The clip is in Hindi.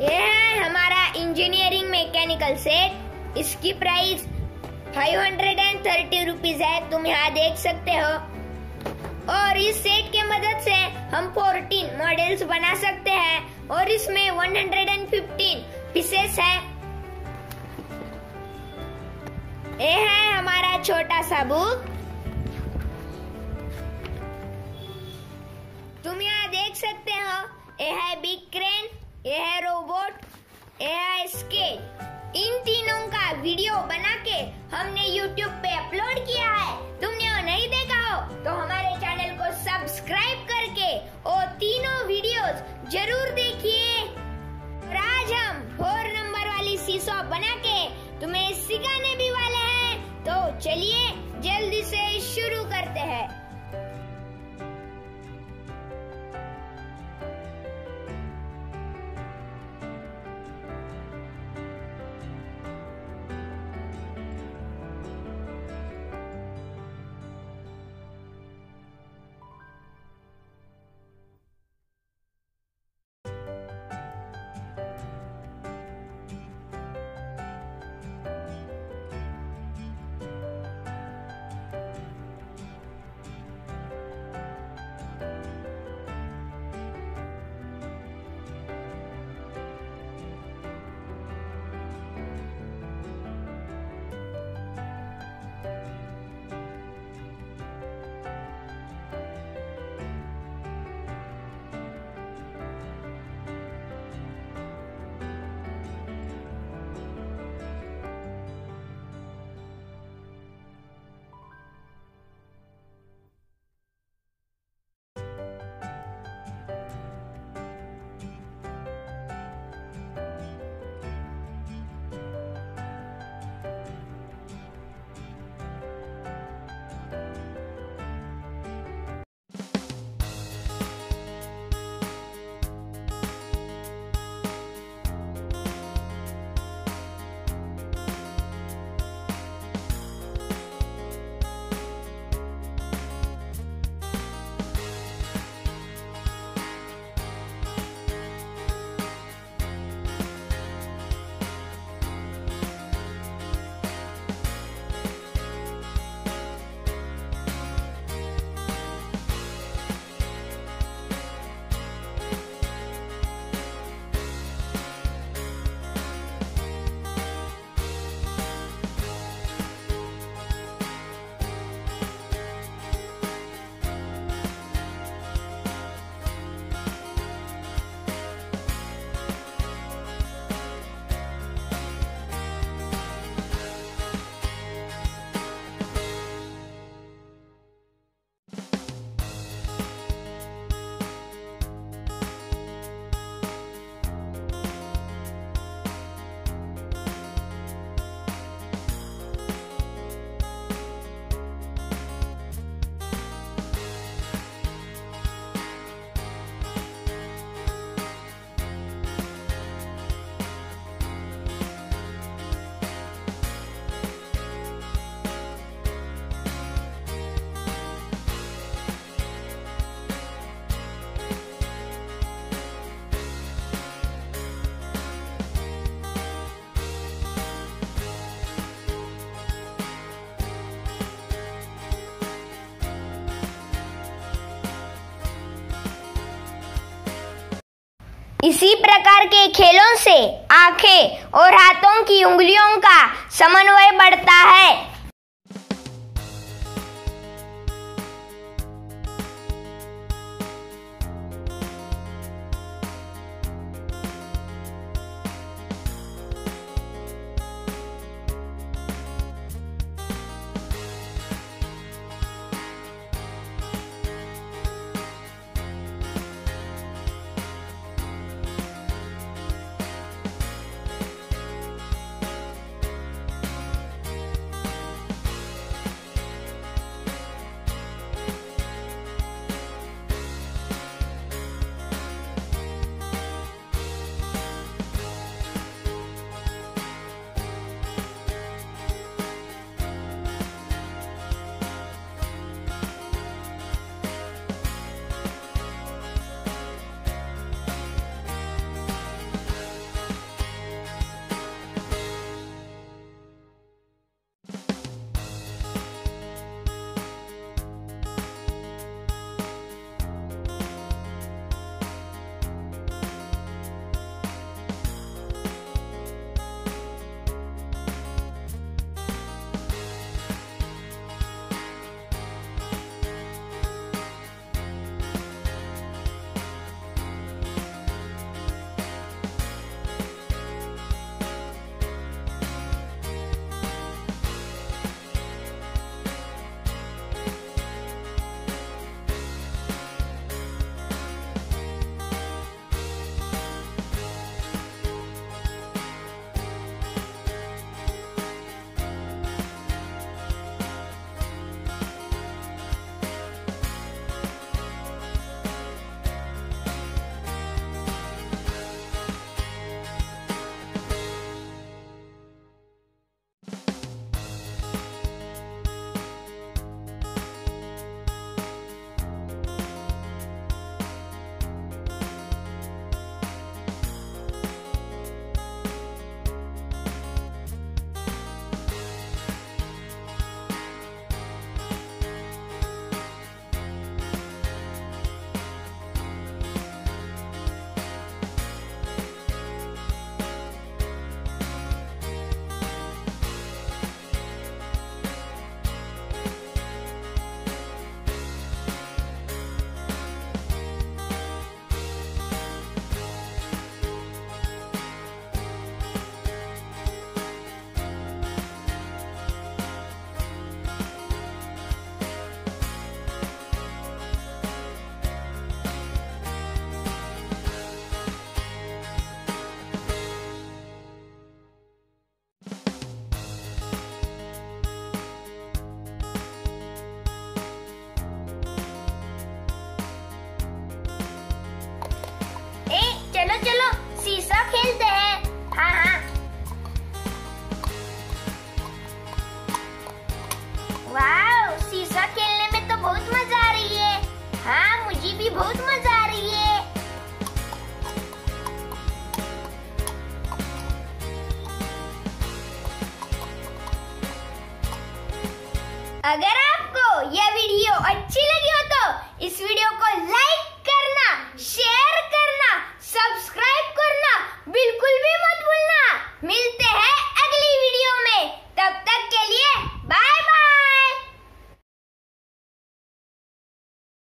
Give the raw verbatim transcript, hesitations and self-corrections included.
ये है हमारा इंजीनियरिंग मैकेनिकल सेट। इसकी price five hundred and thirty rupees है, तुम यहाँ देख सकते हो। और इस सेट के मदद से हम फोर्टीन मॉडल्स बना सकते हैं और इसमें one hundred and fifteen pieces है। ये है हमारा छोटा सा बुक, तुम यहाँ देख सकते हो। ये है बिग क्रेन, ये है रोबोट, ये है स्केट। इन तीनों का वीडियो बना के हमने यूट्यूब पे अपलोड किया है, तुमने वो नहीं देखा हो तो हमारे चैनल को सब्सक्राइब करके और तीनों वीडियोस जरूर देखिए। और आज हम फोर नंबर वाली सीसॉ बना के तुम्हें सिखाने भी वाले हैं, तो चलिए जल्दी से शुरू करते हैं। इसी प्रकार के खेलों से आंखें और हाथों की उंगलियों का समन्वय बढ़ता है। अगर आपको यह वीडियो अच्छी लगी हो तो इस वीडियो को लाइक करना, शेयर करना, सब्सक्राइब करना बिल्कुल भी